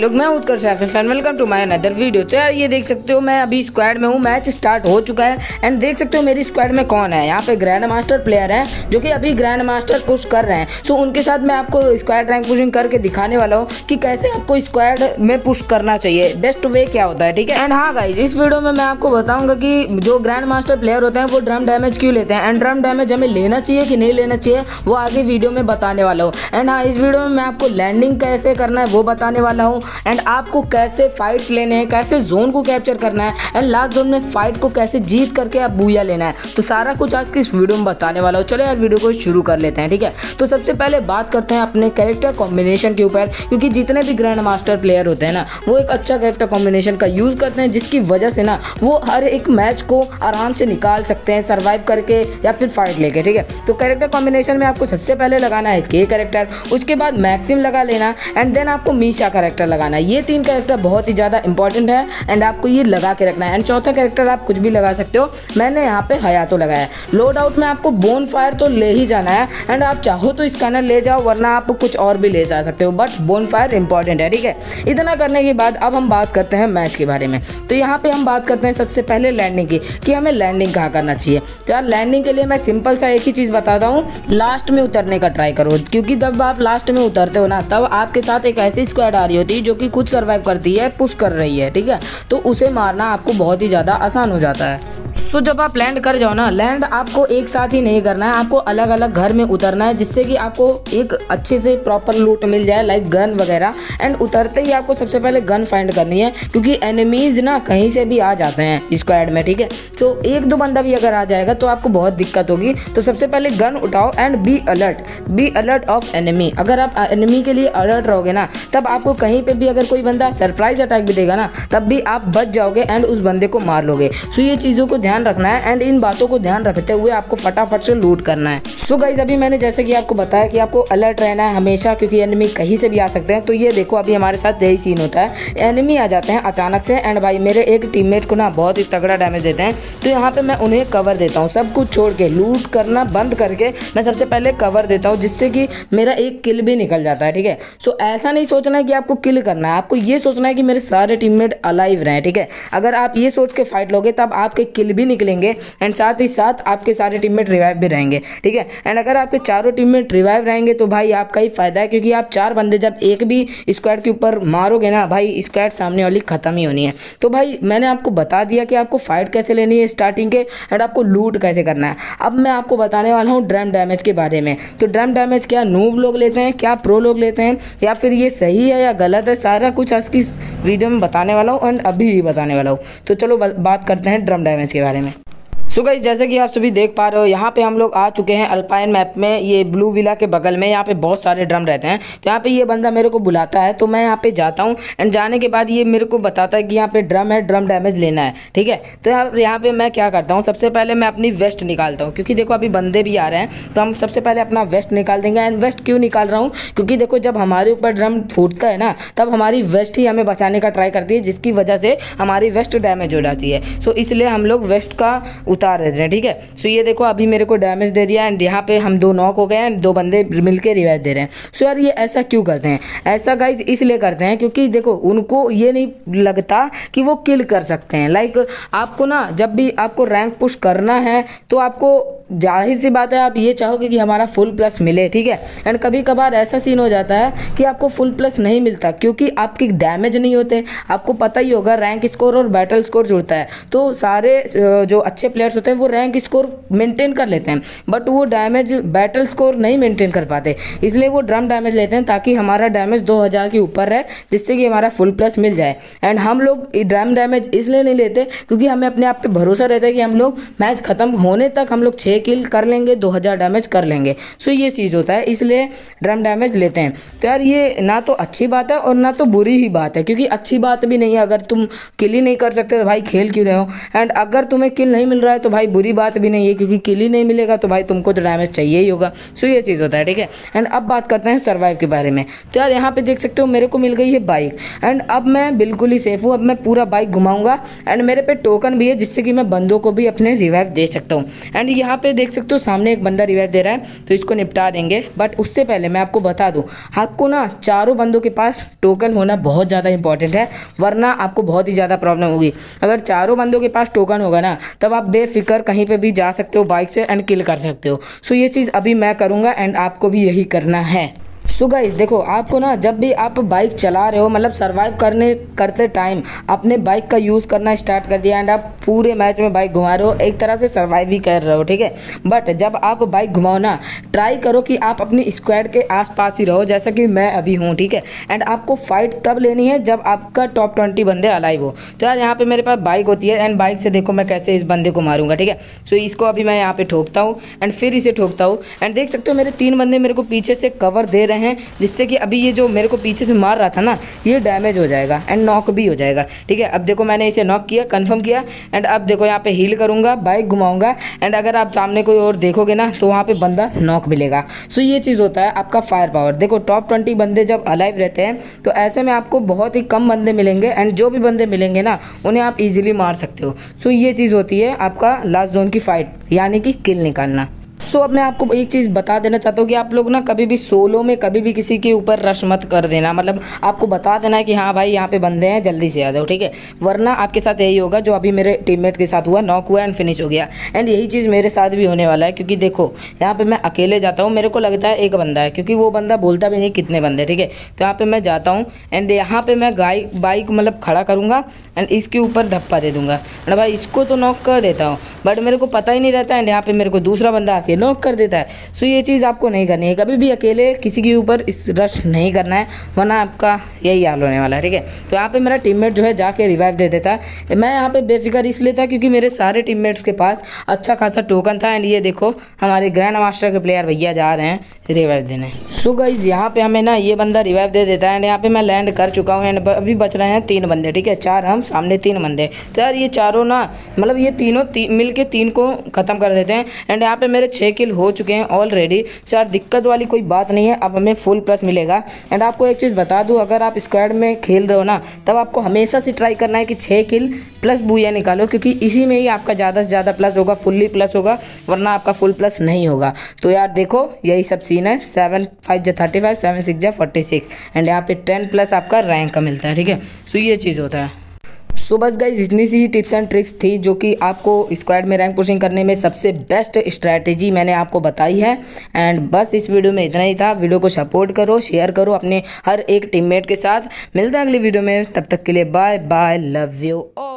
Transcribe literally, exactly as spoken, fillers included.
लोग मैं Utkarsh F F and welcome to my another video. तो यार ये देख सकते हो मैं अभी स्क्वाड में हूँ, मैच स्टार्ट हो चुका है एंड देख सकते हो मेरी स्क्वाड में कौन है। यहाँ पे ग्रैंड मास्टर प्लेयर हैं जो कि अभी ग्रैंड मास्टर पुश कर रहे हैं। सो उनके साथ मैं आपको स्क्वाड रैंक पुशिंग करके दिखाने वाला हूँ कि कैसे आपको स्क्वाड में पुश करना चाहिए, बेस्ट वे क्या होता है, ठीक है। एंड हाँ गाइज, इस वीडियो में मैं आपको बताऊँगा कि जो ग्रैंड मास्टर प्लेयर होते हैं वो ड्रम डैमेज क्यों लेते हैं एंड ड्रम डैमेज हमें लेना चाहिए कि नहीं लेना चाहिए, वो आगे वीडियो में बताने वाला हूँ। एंड हाँ, इस वीडियो में मैं आपको लैंडिंग कैसे करना है वो बताने वाला हूँ एंड आपको कैसे फाइट्स लेने हैं, कैसे जोन को कैप्चर करना है एंड लास्ट जोन में फाइट को कैसे जीत करके आप बूया लेना है। तो सारा कुछ आज की इस वीडियो में बताने वाला हूँ। चलो यार वीडियो को शुरू कर लेते हैं, ठीक है। तो सबसे पहले बात करते हैं अपने कैरेक्टर कॉम्बिनेशन के ऊपर, क्योंकि जितने भी ग्रैंड मास्टर प्लेयर होते हैं ना वो एक अच्छा कैरेक्टर कॉम्बिनेशन का यूज़ करते हैं, जिसकी वजह से ना वो हर एक मैच को आराम से निकाल सकते हैं सर्वाइव करके या फिर फाइट लेके, ठीक है। तो कैरेक्टर कॉम्बिनेशन में आपको सबसे पहले लगाना है के कैरेक्टर, उसके बाद मैक्सिम लगा लेना एंड देन आपको मीशा कैरेक्टर लगाना है। ये तीन कैरेक्टर बहुत ही ज़्यादा इंपॉर्टेंट है एंड आपको ये लगा के रखना है। एंड चौथा कैरेक्टर आप कुछ भी लगा सकते हो, मैंने यहाँ पे हयातो लगाया है। लोड आउट में आपको बोन फायर तो ले ही जाना है एंड आप चाहो तो स्कैनर ले जाओ, वरना आप कुछ और भी ले जा सकते हो, बट बोन फायर इंपॉर्टेंट है, ठीक है। इतना करने के बाद अब हम बात करते हैं मैच के बारे में। तो यहाँ पर हम बात करते हैं सबसे पहले लैंडिंग की, कि हमें लैंडिंग कहाँ करना चाहिए। तो यार लैंडिंग के लिए मैं सिंपल सा एक ही चीज़ बताता हूँ, लास्ट में उतरने का ट्राई करो, क्योंकि जब आप लास्ट में उतरते हो ना तब आपके साथ एक ऐसी स्क्वाड आ रही होती है जो कि खुद सर्वाइव करती है, पुश कर रही है, ठीक है। तो उसे मारना आपको बहुत ही ज़्यादा आसान हो जाता है। सो so, जब आप लैंड कर जाओ ना, लैंड आपको एक साथ ही नहीं करना है, आपको अलग अलग घर में उतरना है, जिससे कि आपको एक अच्छे से प्रॉपर लूट मिल जाए लाइक गन वगैरह। एंड उतरते ही आपको सबसे पहले गन फाइंड करनी है, क्योंकि एनिमीज़ ना कहीं से भी आ जाते हैं स्क्वाड में, ठीक है। सो so, एक दो बंदा भी अगर आ जाएगा तो आपको बहुत दिक्कत होगी। तो सबसे पहले गन उठाओ and be alert, be alert of enemy. अगर आप एनिमी के लिए अलर्ट रहोगे ना तब आपको कहीं पर भी अगर कोई बंदा सरप्राइज अटैक भी देगा ना तब भी आप बच जाओगे एंड उस बंदे को मार लोगे। सो ये चीज़ों को ध्यान रखना है एंड इन बातों को ध्यान रखते हुए आपको फटाफट से लूट करना है। सो so गाइज, अभी मैंने जैसे कि आपको बताया कि आपको अलर्ट रहना है हमेशा, क्योंकि एनिमी कहीं से भी आ सकते हैं। तो ये देखो अभी हमारे साथ यही सीन होता है, एनिमी आ जाते हैं अचानक से एंड भाई मेरे एक टीममेट को ना बहुत ही तगड़ा डैमेज देते हैं। तो यहाँ पे मैं उन्हें कवर देता हूँ, सब कुछ छोड़ के लूट करना बंद करके मैं सबसे पहले कवर देता हूँ, जिससे कि मेरा एक किल भी निकल जाता है, ठीक है। सो ऐसा नहीं सोचना है कि आपको किल करना है, आपको ये सोचना है कि मेरे सारे टीममेट अलाइव रहें, ठीक है। अगर आप ये सोच के फाइट लोगे तब आपके किल भी निकलेंगे एंड साथ ही साथ आपके सारे टीममेट रिवाइव भी रहेंगे, ठीक है। एंड अगर आपके चारों टीममेट रिवाइव रहेंगे तो भाई आपका ही फायदा है, क्योंकि आप चार बंदे जब एक भी स्क्वाड के ऊपर मारोगे ना भाई स्क्वाड सामने वाली खत्म ही होनी है। तो भाई मैंने आपको बता दिया कि आपको फाइट कैसे लेनी है स्टार्टिंग के एंड आपको लूट कैसे करना है। अब मैं आपको बताने वाला हूँ ड्रम डैमेज के बारे में। तो ड्रम डैमेज क्या नूब लोग लेते हैं, क्या प्रो लोग लेते हैं, या फिर ये सही है या गलत है, सारा कुछ आज की वीडियो में बताने वाला हूँ एंड अभी ही बताने वाला हूँ। तो चलो बात करते हैं ड्रम डैमेज के बारे में। सो गाइस, जैसे कि आप सभी देख पा रहे हो यहाँ पे हम लोग आ चुके हैं अल्पाइन मैप में, ये ब्लू विला के बगल में। यहाँ पे बहुत सारे ड्रम रहते हैं। तो यहाँ पे ये बंदा मेरे को बुलाता है, तो मैं यहाँ पे जाता हूँ एंड जाने के बाद ये मेरे को बताता है कि यहाँ पे ड्रम है, ड्रम डैमेज लेना है, ठीक है। तो यहाँ यहाँ पर मैं क्या करता हूँ, सबसे पहले मैं अपनी वेस्ट निकालता हूँ, क्योंकि देखो अभी बंदे भी आ रहे हैं तो हम सबसे पहले अपना वेस्ट निकाल देंगे। एंड वेस्ट क्यों निकाल रहा हूँ, क्योंकि देखो जब हमारे ऊपर ड्रम फूटता है ना तब हमारी वेस्ट ही हमें बचाने का ट्राई करती है, जिसकी वजह से हमारी वेस्ट डैमेज हो जाती है। सो इसलिए हम लोग वेस्ट का उतार देते हैं, ठीक है। सो ये देखो अभी मेरे को डैमेज दे दिया एंड यहाँ पे हम दो नॉक हो गए एंड दो बंदे मिलके रिवाइव दे रहे हैं। सो यार ये ऐसा क्यों करते हैं, ऐसा गाइज इसलिए करते हैं क्योंकि देखो उनको ये नहीं लगता कि वो किल कर सकते हैं। लाइक आपको ना जब भी आपको रैंक पुश करना है तो आपको जाहिर सी बात है आप ये चाहोगे कि हमारा फुल प्लस मिले, ठीक है। एंड कभी कभार ऐसा सीन हो जाता है कि आपको फुल प्लस नहीं मिलता, क्योंकि आपके डैमेज नहीं होते। आपको पता ही होगा रैंक स्कोर और बैटल स्कोर जुड़ता है, तो सारे जो अच्छे प्लेयर्स होते हैं वो रैंक स्कोर मेंटेन कर लेते हैं, बट वो डैमेज बैटल स्कोर नहीं मेंटेन कर पाते। इसलिए वो ड्रम डैमेज लेते हैं ताकि हमारा डैमेज दो हज़ार के ऊपर रहे, जिससे कि हमारा फुल प्लस मिल जाए। एंड हम लोग ड्रम डैमेज इसलिए नहीं लेते क्योंकि हमें अपने आप पे भरोसा रहता है कि हम लोग मैच खत्म होने तक हम लोग छः किल कर लेंगे, दो हज़ार डैमेज कर लेंगे। सो ये चीज़ होता है, इसलिए ड्रम डैमेज लेते हैं। तो यार ये ना तो अच्छी बात है और ना तो बुरी ही बात है, क्योंकि अच्छी बात भी नहीं है। अगर तुम किल ही नहीं कर सकते तो भाई खेल क्यों रहे हो, एंड अगर तुम्हें किल नहीं मिल रहा है तो भाई बुरी बात भी नहीं है, क्योंकि किल ही नहीं मिलेगा तो भाई तुमको तो डैमेज चाहिए ही होगा। सो ये चीज़ होता है, ठीक है। एंड अब बात करते हैं सर्वाइव के बारे में। तो यार यहाँ पे देख सकते हो मेरे को मिल गई है बाइक, एंड अब मैं बिल्कुल ही सेफ हूँ। अब मैं पूरा बाइक घुमाऊंगा एंड मेरे पे टोकन भी है जिससे कि मैं बंदों को भी अपने रिवाइव दे सकता हूँ। एंड यहाँ पे देख सकते हो सामने एक बंदा रिवाइव दे रहा है, तो इसको निपटा देंगे। बट उससे पहले मैं आपको बता दूँ, आपको ना चारों बंदों के पास टोकन होना बहुत ज़्यादा इंपॉर्टेंट है, वरना आपको बहुत ही ज़्यादा प्रॉब्लम होगी। अगर चारों बंदों के पास टोकन होगा ना, तब आप बेफिक्र कहीं पर भी जा सकते हो बाइक से एंड किल कर सकते हो। सो ये चीज़ अभी मैं करूँगा एंड आपको भी यही करना है। सो गाइस देखो, आपको ना जब भी आप बाइक चला रहे हो, मतलब सर्वाइव करने करते टाइम अपने बाइक का यूज़ करना स्टार्ट कर दिया एंड आप पूरे मैच में बाइक घुमा रहे हो, एक तरह से सर्वाइव ही कर रहे हो, ठीक है। बट जब आप बाइक घुमाओ ना, ट्राई करो कि आप अपनी स्क्वाड के आसपास ही रहो, जैसा कि मैं अभी हूँ, ठीक है। एंड आपको फाइट तब लेनी है जब आपका टॉप ट्वेंटी बंदे अलाइव हो। तो यार यहाँ पर मेरे पास बाइक होती है एंड बाइक से देखो मैं कैसे इस बंदे को मारूंगा, ठीक है। सो इसको अभी मैं यहाँ पर ठोकता हूँ एंड फिर इसे ठोकता हूँ एंड देख सकते हो मेरे तीन बंदे मेरे को पीछे से कवर दे रहे हैं, जिससे कि अभी ये जो मेरे को पीछे से मार रहा था ना, ये डैमेज हो जाएगा एंड नॉक भी हो जाएगा, ठीक है। अब देखो मैंने इसे नॉक किया, कंफर्म किया एंड अब देखो यहाँ पे हील करूंगा, बाइक घुमाऊंगा एंड अगर आप सामने कोई और देखोगे ना तो वहाँ पे बंदा नॉक मिलेगा। सो ये चीज़ होता है आपका फायर पावर। देखो टॉप ट्वेंटी बंदे जब अलाइव रहते हैं तो ऐसे में आपको बहुत ही कम बंदे मिलेंगे एंड जो भी बंदे मिलेंगे ना उन्हें आप ईजिली मार सकते हो। सो ये चीज़ होती है आपका लास्ट जोन की फाइट, यानी कि किल निकालना। सो so, अब मैं आपको एक चीज़ बता देना चाहता हूँ कि आप लोग ना कभी भी सोलो में कभी भी किसी के ऊपर रश मत कर देना। मतलब आपको बता देना है कि हाँ भाई यहाँ पे बंदे हैं, जल्दी से आ जाओ, ठीक है। वरना आपके साथ यही होगा जो अभी मेरे टीममेट के साथ हुआ, नॉक हुआ एंड फिनिश हो गया। एंड यही चीज़ मेरे साथ भी होने वाला है, क्योंकि देखो यहाँ पर मैं अकेले जाता हूँ, मेरे को लगता है एक बंदा है, क्योंकि वो बंदा बोलता भी नहीं कितने बंदे, ठीक है। तो यहाँ पर मैं जाता हूँ एंड यहाँ पर मैं गाइक बाइक मतलब खड़ा करूँगा एंड इसके ऊपर धप्पा दे दूँगा एंड भाई इसको तो नॉक कर देता हूँ, बट मेरे को पता ही नहीं रहता एंड यहाँ पर मेरे को दूसरा बंदा आके नॉक कर देता है। सो ये चीज़ आपको नहीं करनी है, कभी भी अकेले किसी के ऊपर रश नहीं करना है, वरना आपका यही हाल होने वाला है, ठीक है। तो यहाँ पे मेरा टीममेट जो है जाके रिवाइव दे देता है। मैं यहाँ पे बेफिक्र इसलिए था क्योंकि मेरे सारे टीममेट्स के पास अच्छा खासा टोकन था एंड ये देखो हमारे ग्रैंड मास्टर के प्लेयर भैया जा रहे हैं रिवाइव देने। सो गाइज यहाँ पे हमें ना ये बंदा रिवाइव दे देता है एंड यहाँ पे मैं लैंड कर चुका हूँ एंड अभी बच रहे हैं तीन बंदे, ठीक है। चार हम, सामने तीन बंदे। तो यार ये चारों ना मतलब ये तीनों ती, मिल के तीन को ख़त्म कर देते हैं एंड यहाँ पे मेरे छः किल हो चुके हैं ऑलरेडी। सो यार दिक्कत वाली कोई बात नहीं है, अब हमें फुल प्लस मिलेगा। एंड आपको एक चीज़ बता दूँ, अगर आप स्क्वाड में खेल रहे हो ना, तब आपको हमेशा से ट्राई करना है कि छः किल प्लस बुया निकालो, क्योंकि इसी में ही आपका ज़्यादा से ज़्यादा प्लस होगा, फुल्ली प्लस होगा, वरना आपका फुल प्लस नहीं होगा। तो यार देखो यही सब सीन है, सेवन फाइव जो थर्टी फाइव, सेवन सिक्स जो फोर्टी सिक्स एंड यहाँ पे टेन प्लस आपका रैंक का मिलता है, ठीक है। सो ये चीज़ होता है। सो बस गाइज इतनी सी ही टिप्स एंड ट्रिक्स थी जो कि आपको स्क्वाड में रैंक पुशिंग करने में सबसे बेस्ट स्ट्रैटेजी मैंने आपको बताई है। एंड बस इस वीडियो में इतना ही था। वीडियो को सपोर्ट करो, शेयर करो अपने हर एक टीममेट के साथ। मिलते हैं अगली वीडियो में, तब तक के लिए बाय बाय, लव यू।